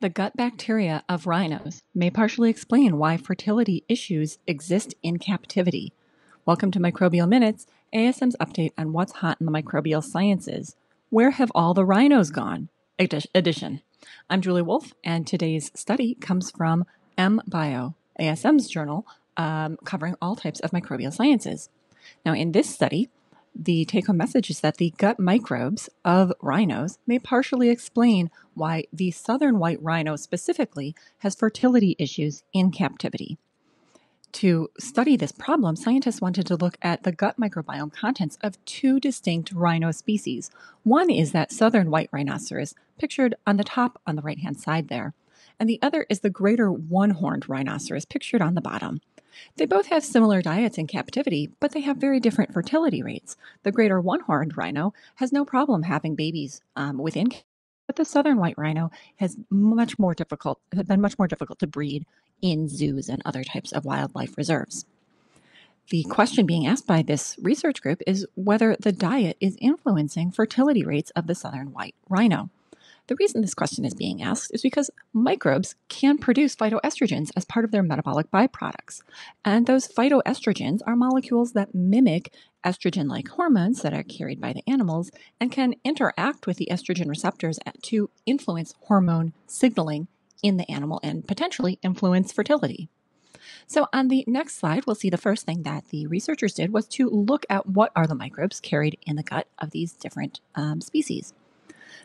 The gut bacteria of rhinos may partially explain why fertility issues exist in captivity. Welcome to Microbial Minutes, ASM's update on what's hot in the microbial sciences. Where have all the rhinos gone? Edition. I'm Julie Wolf, and today's study comes from MBio, ASM's journal covering all types of microbial sciences. Now, in this study, the take-home message is that the gut microbes of rhinos may partially explain why the southern white rhino specifically has fertility issues in captivity. To study this problem, scientists wanted to look at the gut microbiome contents of two distinct rhino species. One is that southern white rhinoceros, pictured on the top on the right-hand side there, and the other is the greater one-horned rhinoceros, pictured on the bottom. They both have similar diets in captivity, but they have very different fertility rates. The greater one-horned rhino has no problem having babies within, but the southern white rhino has been much more difficult to breed in zoos and other types of wildlife reserves. The question being asked by this research group is whether the diet is influencing fertility rates of the southern white rhino. The reason this question is being asked is because microbes can produce phytoestrogens as part of their metabolic byproducts. And those phytoestrogens are molecules that mimic estrogen-like hormones that are carried by the animals and can interact with the estrogen receptors to influence hormone signaling in the animal and potentially influence fertility. So on the next slide, we'll see the first thing that the researchers did was to look at what are the microbes carried in the gut of these different species.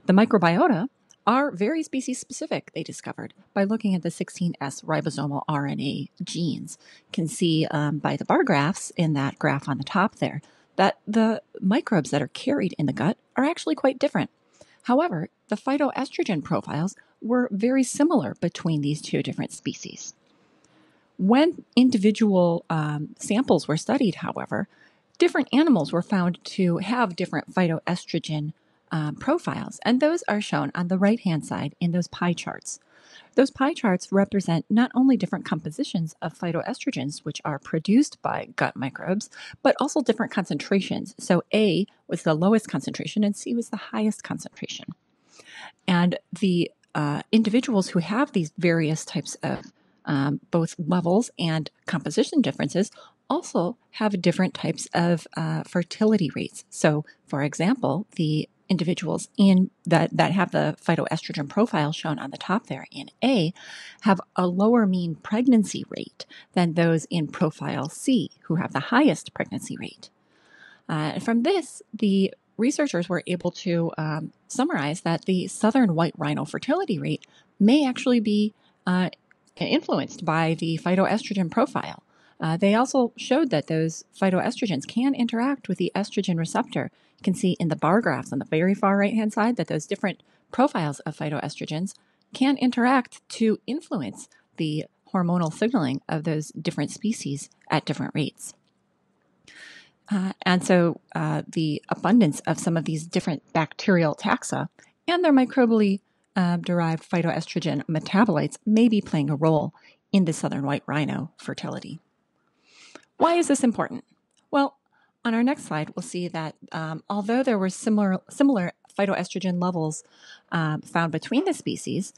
The microbiota are very species-specific, they discovered, by looking at the 16S ribosomal RNA genes. You can see by the bar graphs in that graph on the top there that the microbes that are carried in the gut are actually quite different. However, the phytoestrogen profiles were very similar between these two different species. When individual samples were studied, however, different animals were found to have different phytoestrogen profiles, and those are shown on the right-hand side in those pie charts. Those pie charts represent not only different compositions of phytoestrogens, which are produced by gut microbes, but also different concentrations. So A was the lowest concentration and C was the highest concentration. And the individuals who have these various types of both levels and composition differences also have different types of fertility rates. So, for example, the individuals in that have the phytoestrogen profile shown on the top there in A have a lower mean pregnancy rate than those in profile C who have the highest pregnancy rate. And from this, the researchers were able to summarize that the southern white rhino fertility rate may actually be influenced by the phytoestrogen profile. They also showed that those phytoestrogens can interact with the estrogen receptor. You can see in the bar graphs on the very far right-hand side that those different profiles of phytoestrogens can interact to influence the hormonal signaling of those different species at different rates. And so the abundance of some of these different bacterial taxa and their microbially derived phytoestrogen metabolites may be playing a role in the southern white rhino fertility. Why is this important? Well, on our next slide, we'll see that although there were similar phytoestrogen levels found between the species,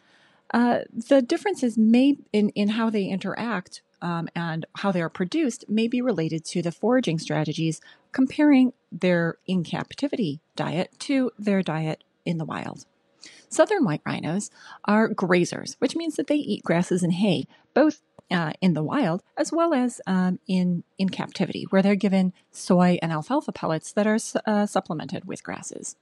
the differences in how they interact and how they are produced may be related to the foraging strategies comparing their in-captivity diet to their diet in the wild. Southern white rhinos are grazers, which means that they eat grasses and hay, both in the wild, as well as in captivity, where they're given soy and alfalfa pellets that are supplemented with grasses.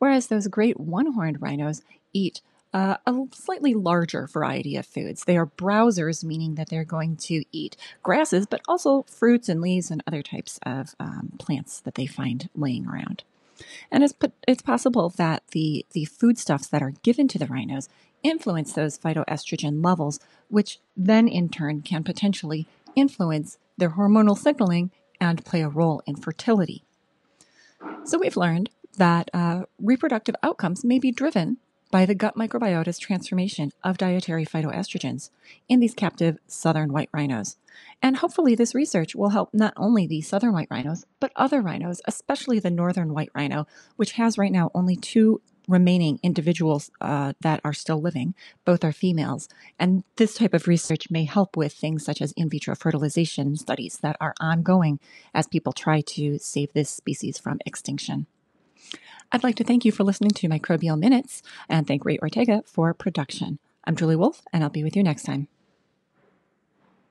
Whereas those great one-horned rhinos eat a slightly larger variety of foods. They are browsers, meaning that they're going to eat grasses, but also fruits and leaves and other types of plants that they find laying around. And it's possible that the foodstuffs that are given to the rhinos influence those phytoestrogen levels, which then in turn can potentially influence their hormonal signaling and play a role in fertility. So we've learned that reproductive outcomes may be driven by the gut microbiota's transformation of dietary phytoestrogens in these captive southern white rhinos. And hopefully this research will help not only the southern white rhinos, but other rhinos, especially the northern white rhino, which has right now only two remaining individuals that are still living. Both are females. And this type of research may help with things such as in vitro fertilization studies that are ongoing as people try to save this species from extinction. I'd like to thank you for listening to Microbial Minutes and thank Ray Ortega for production. I'm Julie Wolf, and I'll be with you next time.